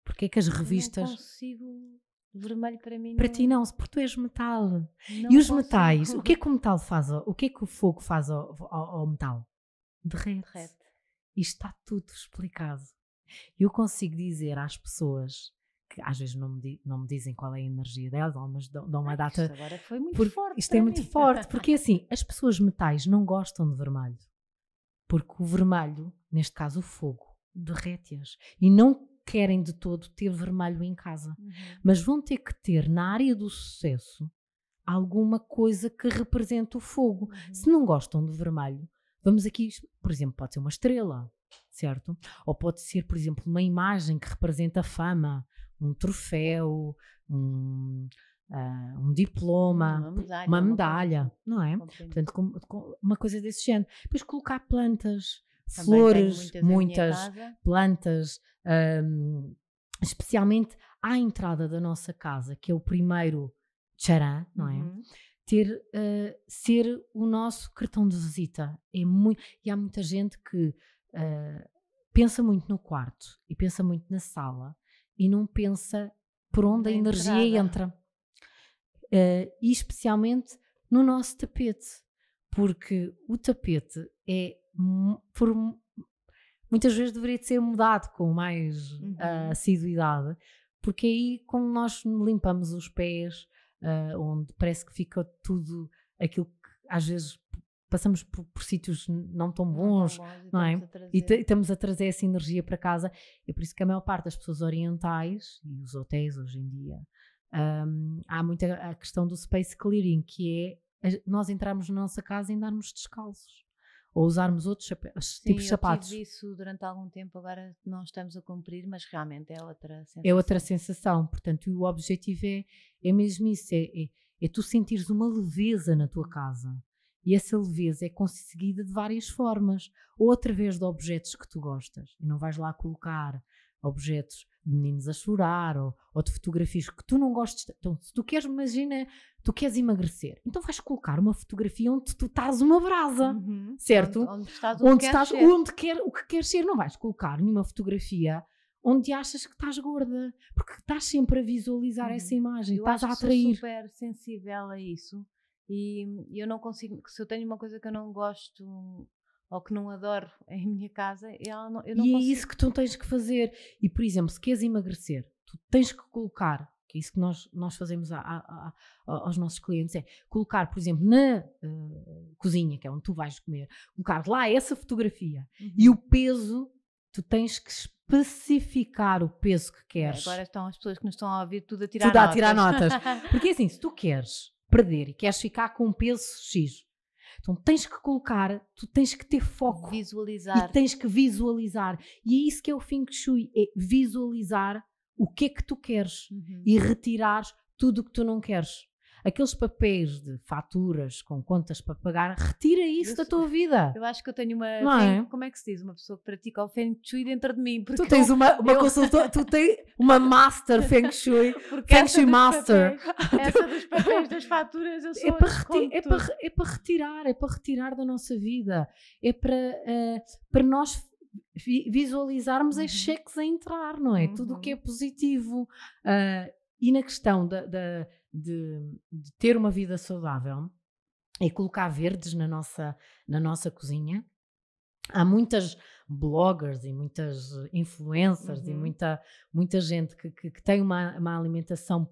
Porquê é que as revistas... Eu não consigo... Vermelho para mim não... Para ti não, porque tu és metal. E os metais, o que é que o metal faz? O que é que o fogo faz ao metal? Derrete. Isto está tudo explicado. Eu consigo dizer às pessoas que às vezes não me dizem qual é a energia delas, mas dão uma data... Isto agora foi muito forte. Isto é muito forte, porque assim, as pessoas metais não gostam de vermelho, porque o vermelho, neste caso o fogo, derrete-as e não querem de todo ter vermelho em casa. Uhum. Mas vão ter que ter na área do sucesso alguma coisa que represente o fogo. Uhum. Se não gostam de vermelho, vamos aqui, por exemplo, pode ser uma estrela, certo? Ou pode ser, por exemplo, uma imagem que representa a fama, um troféu, um diploma, uma medalha, não é? Portanto, uma coisa desse género. Depois colocar plantas, flores, muitas plantas, especialmente à entrada da nossa casa, que é o primeiro tcharam, não é? Uhum. Ser o nosso cartão de visita. E há muita gente que pensa muito no quarto e pensa muito na sala e não pensa por onde a energia entra. E especialmente no nosso tapete, porque o tapete é, muitas vezes deveria ser mudado com mais assiduidade, porque aí como nós limpamos os pés, onde parece que fica tudo aquilo que às vezes passamos por sítios não tão bons, não é? E estamos a trazer essa energia para casa. É por isso que a maior parte das pessoas orientais e os hotéis hoje em dia, há muita a questão do space clearing, que é nós entrarmos na nossa casa e andarmos descalços ou usarmos outros tipos de sapatos. Sim, eu tive isso durante algum tempo, agora não estamos a cumprir, mas realmente é outra sensação. É outra sensação, portanto, o objetivo é mesmo isso, é tu sentires uma leveza na tua casa, e essa leveza é conseguida de várias formas, ou através de objetos que tu gostas, e não vais lá colocar objetos de meninos a chorar, ou de fotografias que tu não gostes. Então, se tu queres, imagina, tu queres emagrecer, então vais colocar uma fotografia onde tu estás uma brasa, certo? Onde estás o que queres ser. Não vais colocar nenhuma fotografia onde achas que estás gorda, porque estás sempre a visualizar essa imagem, estás a atrair. Eu sou super sensível a isso, e eu não consigo, se eu tenho uma coisa que eu não gosto ou que não adoro em minha casa, eu não consigo. É isso que tu tens que fazer. E, por exemplo, se queres emagrecer, tu tens que colocar, que é isso que nós fazemos aos nossos clientes, é colocar, por exemplo, na cozinha, que é onde tu vais comer, colocar lá essa fotografia. E o peso, tu tens que especificar o peso que queres. Agora estão as pessoas que nos estão a ouvir tudo a tirar notas. Porque assim, se tu queres perder e queres ficar com um peso X, então tens que colocar, tu tens que ter foco. Visualizar. E tens que visualizar. E é isso que é o Feng Shui, é visualizar o que é que tu queres e retirar tudo o que tu não queres. Aqueles papéis de faturas com contas para pagar, retira isso da tua vida. Eu acho que eu tenho uma... Não é? Como é que se diz? Uma pessoa que pratica o Feng Shui dentro de mim. Tu tens uma consultora, tu tens uma master Feng Shui, Feng Shui master. Essa dos papéis das faturas eu sou... É para retirar da nossa vida. É para nós visualizarmos os cheques a entrar, não é? Tudo o que é positivo. E na questão de ter uma vida saudável, é colocar verdes na nossa cozinha. Há muitas bloggers e muitas influencers e muita gente que tem uma alimentação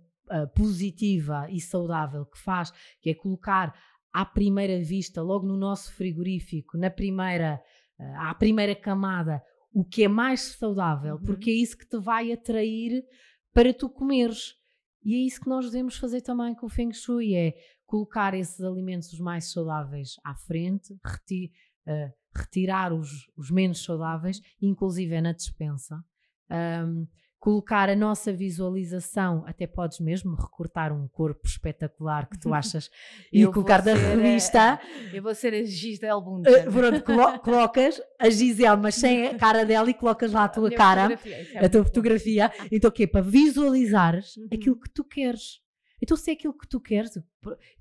positiva e saudável, que faz, que é colocar à primeira vista, logo no nosso frigorífico, à primeira camada, o que é mais saudável, porque é isso que te vai atrair para tu comeres. E é isso que nós devemos fazer também com o Feng Shui, é colocar esses alimentos mais saudáveis à frente, retirar os menos saudáveis, inclusive na despensa. Colocar a nossa visualização, até podes mesmo recortar um corpo espetacular que tu achas e colocar da revista. Eu vou ser a Gisele Bündchen. Pronto, colocas a Gisele, mas sem a cara dela, e colocas lá a tua fotografia. Então, o quê? Para visualizares aquilo que tu queres. Então, se é aquilo que tu queres,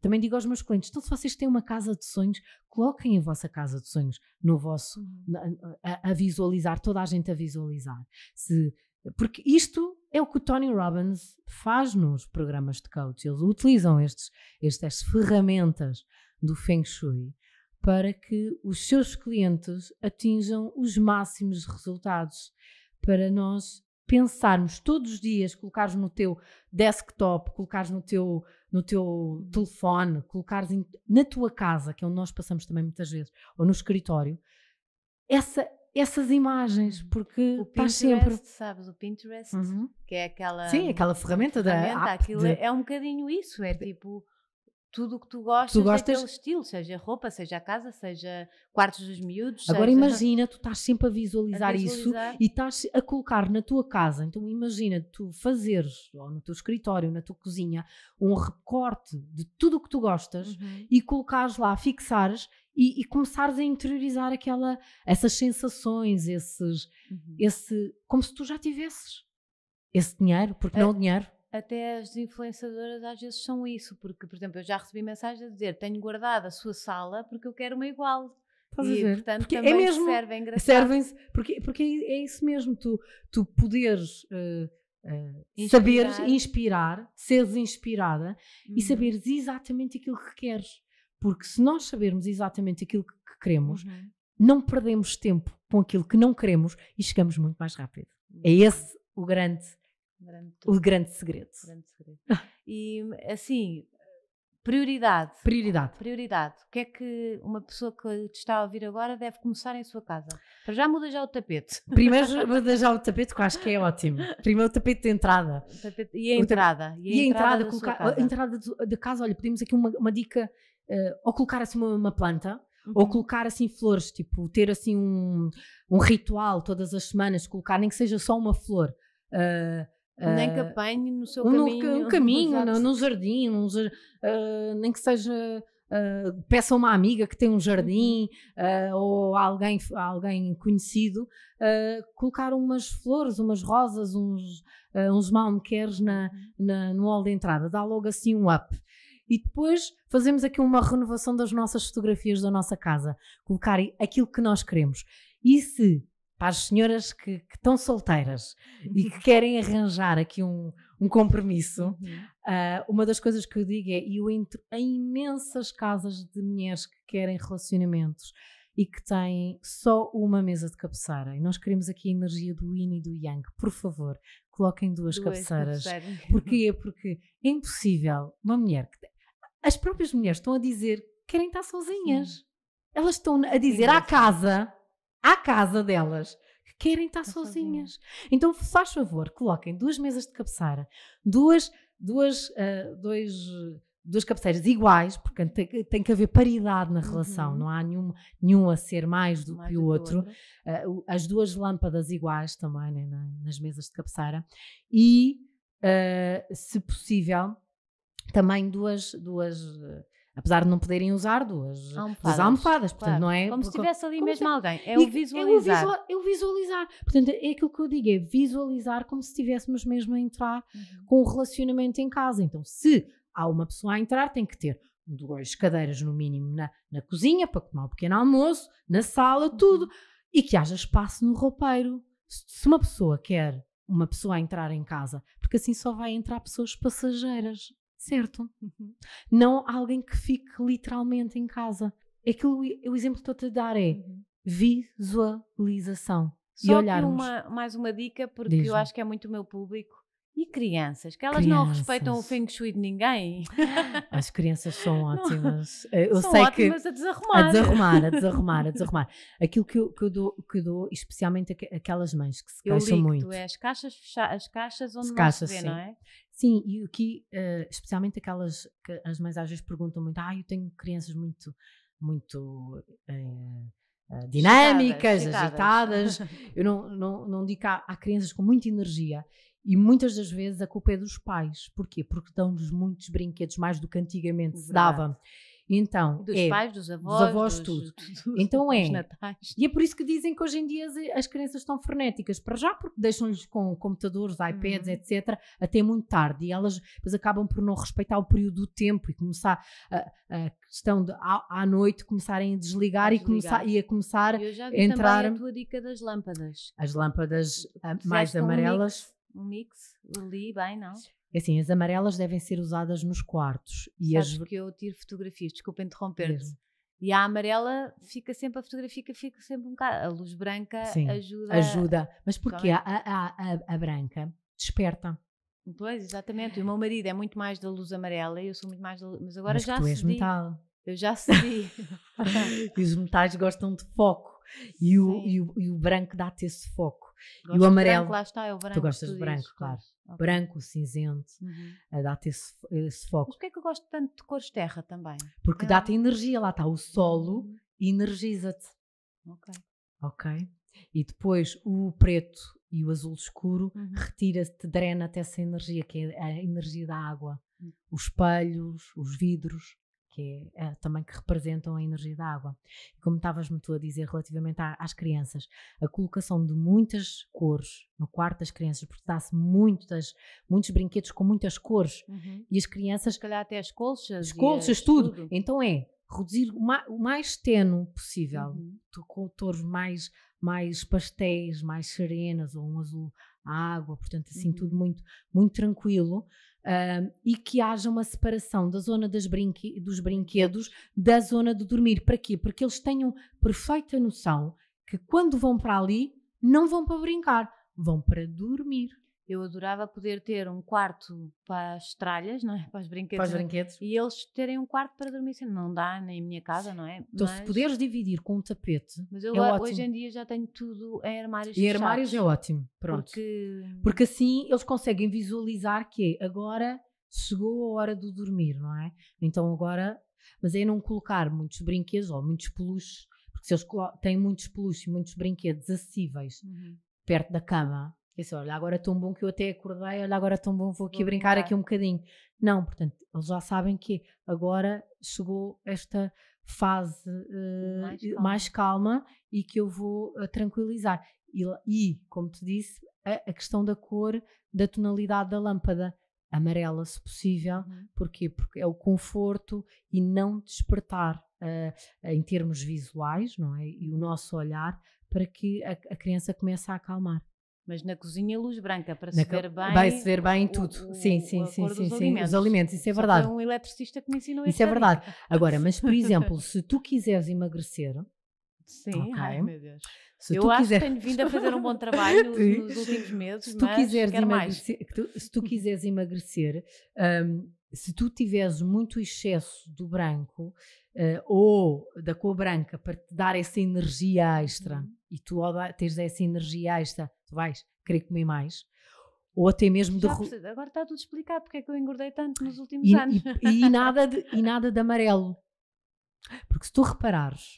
também digo aos meus clientes, então se vocês têm uma casa de sonhos, coloquem a vossa casa de sonhos no vosso, a visualizar, toda a gente a visualizar. Porque isto é o que o Tony Robbins faz nos programas de coach. Eles utilizam estas ferramentas do Feng Shui para que os seus clientes atinjam os máximos resultados. para nós pensarmos todos os dias, colocares no teu desktop, colocares no teu telefone, colocares na tua casa, que é onde nós passamos também muitas vezes, ou no escritório, essas imagens, porque estás sempre... Sabes, o Pinterest, que é aquela... Sim, aquela ferramenta da app. É um bocadinho isso, é tipo... Tudo o que tu gostas daquele estilo, seja roupa, seja a casa, seja quartos dos miúdos. Agora seja... imagina, tu estás sempre a visualizar isso e estás a colocar na tua casa. Então imagina tu fazeres, ou no teu escritório, na tua cozinha, um recorte de tudo o que tu gostas e colocares lá, fixares e começares a interiorizar essas sensações, como se tu já tivesses esse dinheiro, porque não o dinheiro. Até as influenciadoras às vezes são isso, porque, por exemplo, eu já recebi mensagens a dizer tenho guardado a sua sala porque eu quero uma igual. E, portanto, porque também é mesmo, servem-se, porque é isso mesmo, tu poderes seres inspirada e saberes exatamente aquilo que queres. Porque se nós sabermos exatamente aquilo que queremos, não perdemos tempo com aquilo que não queremos e chegamos muito mais rápido. É esse o grande segredo. E assim, prioridade. O que é que uma pessoa que te está a ouvir agora deve começar em sua casa? Para já muda já o tapete. Primeiro muda já o tapete, que eu acho que é ótimo. Primeiro o tapete de entrada. E a entrada da casa, olha, pedimos aqui uma dica, ou colocar assim uma planta, ou colocar assim flores, tipo, ter assim um ritual todas as semanas, colocar nem que seja só uma flor. Nem que apanhe no seu caminho, num jardim, nem que seja, peça a uma amiga que tem um jardim ou alguém conhecido, colocar umas flores, umas rosas, uns malmequeres no hall de entrada, dá logo assim um up. E depois fazemos aqui uma renovação das nossas fotografias da nossa casa, colocar aquilo que nós queremos. E se às senhoras que estão solteiras e que querem arranjar aqui um compromisso, uma das coisas que eu digo é: eu entro em imensas casas de mulheres que querem relacionamentos e que têm só uma mesa de cabeceira, e nós queremos aqui a energia do yin e do yang. Por favor, coloquem duas cabeceiras. Porquê? Porque é impossível uma mulher que... As próprias mulheres estão a dizer que querem estar sozinhas. Elas estão a dizer à casa... à casa delas, que querem estar sozinhas. Então, faz favor, coloquem duas mesas de cabeceira, duas cabeceiras iguais, porque tem que haver paridade na relação, não há nenhum a ser mais do que o outro. As duas lâmpadas iguais também, né, nas mesas de cabeceira. E, se possível, também duas apesar de não poderem usar duas almofadas, portanto, claro. Não é como se estivesse ali mesmo alguém, é o visualizar. É o visualizar, portanto, é aquilo que eu digo, é visualizar como se estivéssemos mesmo a entrar com o relacionamento em casa. Então, se há uma pessoa a entrar, tem que ter 2 cadeiras no mínimo na cozinha, para comer um pequeno almoço, na sala, tudo, e que haja espaço no roupeiro. Se uma pessoa quer uma pessoa a entrar em casa, porque assim só vai entrar pessoas passageiras. Certo. Não alguém que fique literalmente em casa. O exemplo que estou a dar é visualização. Só e olharmos. Mais uma dica, porque eu acho que é muito o meu público. E crianças, que elas não respeitam o Feng Shui de ninguém. As crianças são ótimas. São ótimas a desarrumar. A desarrumar. Aquilo que eu dou, especialmente aquelas mães que se queixam muito. É as caixas onde não se vê, não é? Sim, e aqui, especialmente aquelas que as mães às vezes perguntam muito, eu tenho crianças muito dinâmicas, agitadas. Eu não digo que há crianças com muita energia. E muitas das vezes a culpa é dos pais. Porquê? Porque dão-nos muitos brinquedos, mais do que antigamente se dava. Então, dos pais, dos avós, tudo. Então é. E é por isso que dizem que hoje em dia as crianças estão frenéticas. Para já, porque deixam-lhes com computadores, iPads, etc., até muito tarde. E elas depois acabam por não respeitar o período do tempo e começar a questão de à noite começarem a desligar. E a começar eu já vi a entrar. Também a tua dica das lâmpadas. As lâmpadas mais amarelas. Um mix, li bem, não? É assim, as amarelas devem ser usadas nos quartos. Sabes que eu tiro fotografias, desculpa interromper-te. E a amarela fica sempre, a fotografia fica sempre um bocado. A luz branca ajuda. Mas porquê? A branca desperta. Pois, exatamente. O meu marido é muito mais da luz amarela e eu sou muito mais da luz... Mas agora mas já tu és metal. Eu já cedi. E os metais gostam de foco. E o branco dá-te esse foco. Gosto, e o amarelo... Branco, lá está, é o branco. Tu gostas de branco, claro. Okay. Branco, cinzento, dá-te esse foco. Mas porquê é que eu gosto tanto de cores terra também? Porque dá-te energia, lá está. O solo energiza-te. Ok. E depois o preto e o azul escuro retira-te, drena-te essa energia, que é a energia da água. Os espelhos, os vidros, que é também que representam a energia da água. Como estavas-me tu a dizer relativamente às crianças, a colocação de muitas cores no quarto das crianças, porque dá-se muitos brinquedos com muitas cores, e as crianças... Se calhar até as colchas. Tudo. Então é reduzir o mais tenue possível, com tons mais pastéis, mais serenas, ou um azul à água, portanto assim tudo muito, muito tranquilo. E que haja uma separação da zona dos brinquedos da zona de dormir. Para quê? Porque eles tenham perfeita noção que quando vão para ali, não vão para brincar, vão para dormir. Eu adorava poder ter um quarto para as tralhas, não é? Para os brinquedos. E eles terem um quarto para dormir. Não dá, nem em minha casa, não é? Então, se puderes dividir com um tapete, mas eu hoje em dia já tenho tudo em armários fechados. E armários é ótimo, pronto. Porque assim eles conseguem visualizar que agora chegou a hora do dormir, não é? Então agora... Mas é não colocar muitos brinquedos ou muitos peluches, porque se eles têm muitos peluches e muitos brinquedos acessíveis perto da cama... Isso, olha, agora é tão bom que eu até acordei, olha, agora é tão bom, vou aqui brincar aqui um bocadinho. Não, portanto, eles já sabem que agora chegou esta fase mais calma e que eu vou tranquilizar. E, como te disse, a questão da cor, da tonalidade da lâmpada, amarela, se possível. Porquê? Porque é o conforto e não despertar em termos visuais, não é? E o nosso olhar para que a criança comece a acalmar. Mas na cozinha, luz branca, para se ver bem... Vai se ver bem em tudo. Os alimentos, isso é verdade. Só um eletricista que me ensinou isso. Isso é verdade. Agora, mas por exemplo, se tu quiseres emagrecer... Ai meu Deus. Eu acho que tenho vindo a fazer um bom trabalho nos últimos meses, se tu quiseres emagrecer, se tu tiveres muito excesso do branco, ou da cor branca, para te dar essa energia extra, e tu ao teres essa energia extra, tu vais querer comer mais, ou até mesmo... Agora está tudo explicado porque é que eu engordei tanto nos últimos anos. E nada de amarelo. Porque se tu reparares,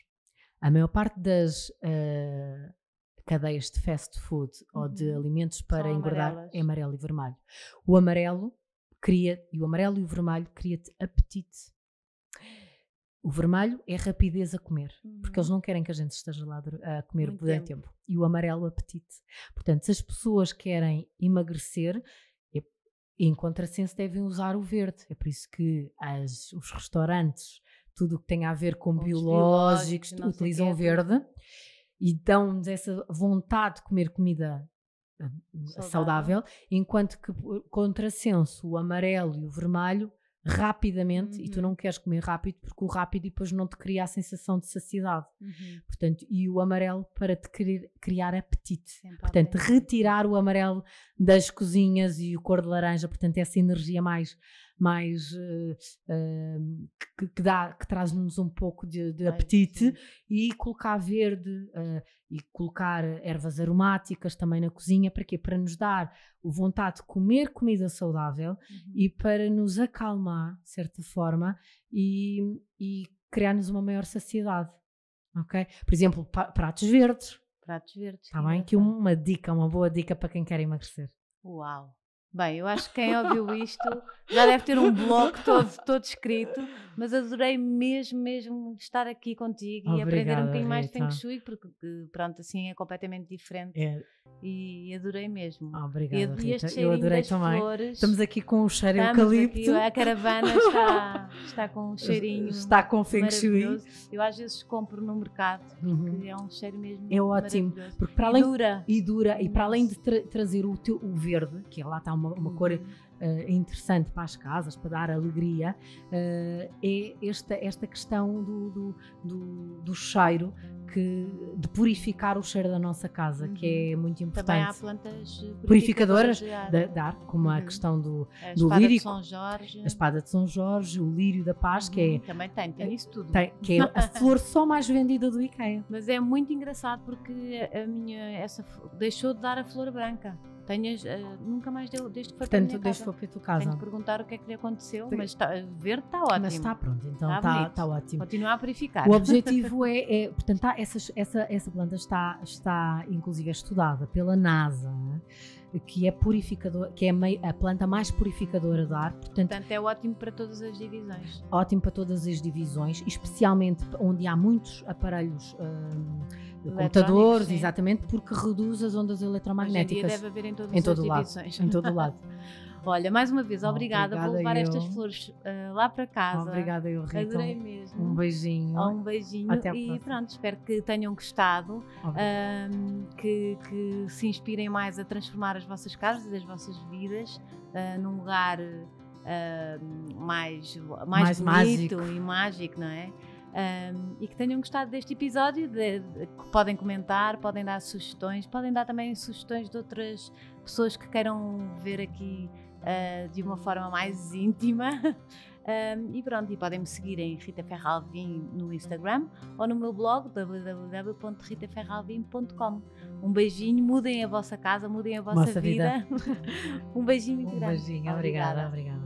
a maior parte das cadeias de fast food ou de alimentos para engordar é amarelo e vermelho. O amarelo e o vermelho cria-te apetite. O vermelho é rapidez a comer, porque eles não querem que a gente esteja lá a comer por tempo. E o amarelo, apetite. Portanto, se as pessoas querem emagrecer, em contrassenso devem usar o verde. É por isso que os restaurantes, tudo o que tem a ver com biológicos, utilizam o verde e dão-nos essa vontade de comer comida saudável, enquanto que, por contrassenso, o amarelo e o vermelho rapidamente, e tu não queres comer rápido porque o rápido depois não te cria a sensação de saciedade, portanto, e o amarelo para te criar apetite. Sempre portanto, retirar o amarelo das cozinhas e o cor de laranja, portanto, essa energia que traz-nos um pouco de apetite, e colocar verde e colocar ervas aromáticas também na cozinha. Para quê? Para nos dar vontade de comer comida saudável e para nos acalmar, de certa forma, e criar-nos uma maior saciedade, ok? Por exemplo, pratos verdes. Está bem? Que uma boa dica para quem quer emagrecer. Uau! Bem, eu acho que quem ouviu isto já deve ter um blog todo escrito, mas adorei mesmo estar aqui contigo e aprender um bocadinho mais de Feng Shui, porque pronto, assim é completamente diferente. E adorei mesmo. Obrigada, Rita. Eu adorei também. Flores. Estamos aqui com o cheiro eucalipto. Aqui, a caravana está com um cheirinho. Está com Feng Shui. Eu às vezes compro no mercado, porque é um cheiro mesmo. É ótimo. Porque para além, e dura. E para além de trazer o verde, que lá está uma cor interessante para as casas, para dar alegria, é esta questão do cheiro, de purificar o cheiro da nossa casa, que é muito importante. Também há plantas purificadoras de ar, como a questão do lírio, a espada de São Jorge, o lírio da paz, que é... Também tem isso tudo. Que é a flor só mais vendida do Ikea. Mas é muito engraçado porque a minha, essa deixou de dar a flor branca. Nunca mais deu, desde que foi para a minha casa. Tenho que perguntar o que é que lhe aconteceu, mas verde está ótimo. Mas está pronto, então está ótimo. Continua a purificar. O objetivo é portanto, essa planta está inclusive estudada pela NASA, que é purificador, que é a planta mais purificadora de ar. Portanto, é ótimo para todas as divisões. Ótimo para todas as divisões, especialmente onde há muitos aparelhos... computadores, exatamente, porque reduz as ondas eletromagnéticas. Hoje em dia deve haver em todo o lado. Olha, mais uma vez, obrigada. Vou levar estas flores lá para casa. Obrigada, eu, Rita. Adorei mesmo. Um beijinho. Um beijinho. Até à próxima. Pronto, espero que tenham gostado, que se inspirem mais a transformar as vossas casas e as vossas vidas num lugar mais bonito mágico. E mágico, não é? E que tenham gostado deste episódio, que podem comentar, podem dar sugestões, podem dar também sugestões de outras pessoas que queiram ver aqui de uma forma mais íntima. E pronto, e podem me seguir em Rita Ferro Alvim no Instagram ou no meu blog www.ritaferroalvim.com. Um beijinho, mudem a vossa casa, mudem a vossa vida. Um beijinho muito grande. Um beijinho, obrigada.